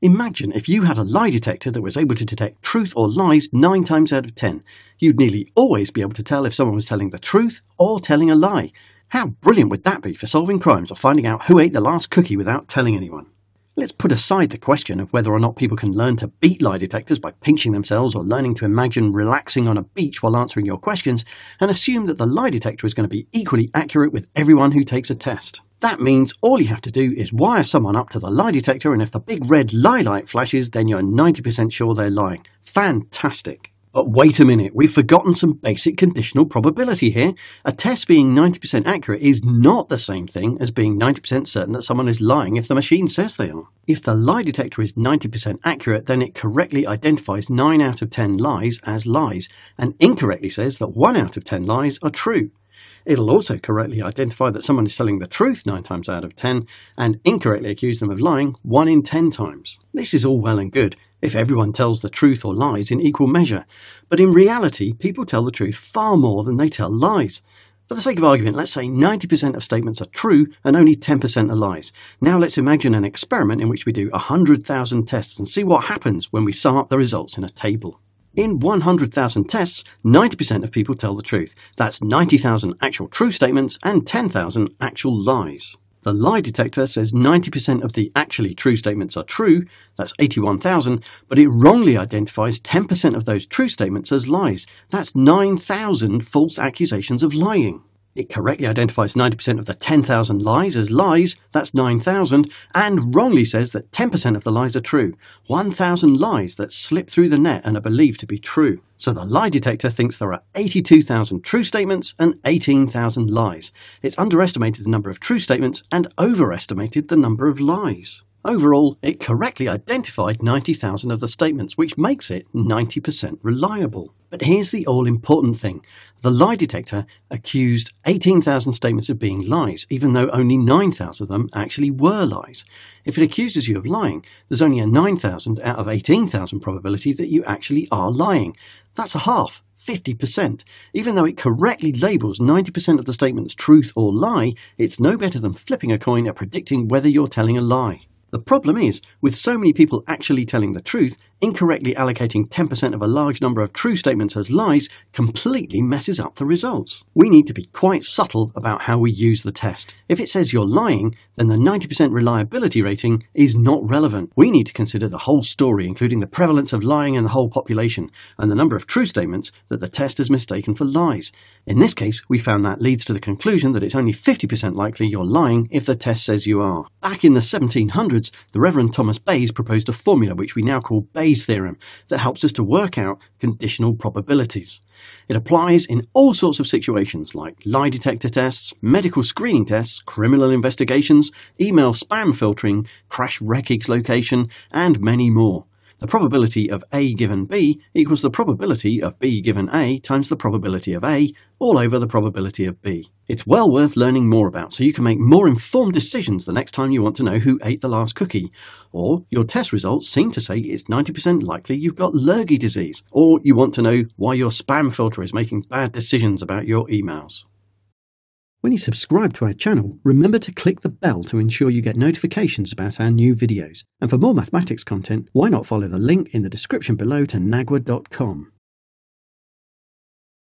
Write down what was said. Imagine if you had a lie detector that was able to detect truth or lies 9 times out of 10. You'd nearly always be able to tell if someone was telling the truth or telling a lie. How brilliant would that be for solving crimes or finding out who ate the last cookie without telling anyone? Let's put aside the question of whether or not people can learn to beat lie detectors by pinching themselves or learning to imagine relaxing on a beach while answering your questions, and assume that the lie detector is going to be equally accurate with everyone who takes a test. That means all you have to do is wire someone up to the lie detector, and if the big red lie light flashes, then you're 90% sure they're lying. Fantastic! But wait a minute, we've forgotten some basic conditional probability here. A test being 90% accurate is not the same thing as being 90% certain that someone is lying if the machine says they are. If the lie detector is 90% accurate, then it correctly identifies 9 out of 10 lies as lies, and incorrectly says that 1 out of 10 lies are true. It'll also correctly identify that someone is telling the truth 9 times out of 10, and incorrectly accuse them of lying 1 in 10 times. This is all well and good if everyone tells the truth or lies in equal measure, but in reality people tell the truth far more than they tell lies. For the sake of argument, let's say 90% of statements are true and only 10% are lies. Now let's imagine an experiment in which we do 100,000 tests and see what happens when we sum up the results in a table. In 100,000 tests, 90% of people tell the truth. That's 90,000 actual true statements and 10,000 actual lies. The lie detector says 90% of the actually true statements are true, that's 81,000, but it wrongly identifies 10% of those true statements as lies. That's 9,000 false accusations of lying. It correctly identifies 90% of the 10,000 lies as lies, that's 9,000, and wrongly says that 10% of the lies are true, 1,000 lies that slip through the net and are believed to be true. So the lie detector thinks there are 82,000 true statements and 18,000 lies. It's underestimated the number of true statements and overestimated the number of lies. Overall, it correctly identified 90,000 of the statements, which makes it 90% reliable. But here's the all-important thing. The lie detector accused 18,000 statements of being lies, even though only 9,000 of them actually were lies. If it accuses you of lying, there's only a 9,000 out of 18,000 probability that you actually are lying. That's a half, 50%. Even though it correctly labels 90% of the statements truth or lie, it's no better than flipping a coin at predicting whether you're telling a lie. The problem is, with so many people actually telling the truth, incorrectly allocating 10% of a large number of true statements as lies completely messes up the results. We need to be quite subtle about how we use the test. If it says you're lying, then the 90% reliability rating is not relevant. We need to consider the whole story, including the prevalence of lying in the whole population, and the number of true statements that the test has mistaken for lies. In this case, we found that leads to the conclusion that it's only 50% likely you're lying if the test says you are. Back in the 1700s, the Reverend Thomas Bayes proposed a formula which we now call Bayes Theorem that helps us to work out conditional probabilities. It applies in all sorts of situations like lie detector tests, medical screening tests, criminal investigations, email spam filtering, crash wreckage location, and many more. The probability of A given B equals the probability of B given A times the probability of A all over the probability of B. It's well worth learning more about so you can make more informed decisions the next time you want to know who ate the last cookie, or your test results seem to say it's 90% likely you've got Lurgy disease, or you want to know why your spam filter is making bad decisions about your emails. When you subscribe to our channel, remember to click the bell to ensure you get notifications about our new videos. And for more mathematics content, why not follow the link in the description below to nagwa.com.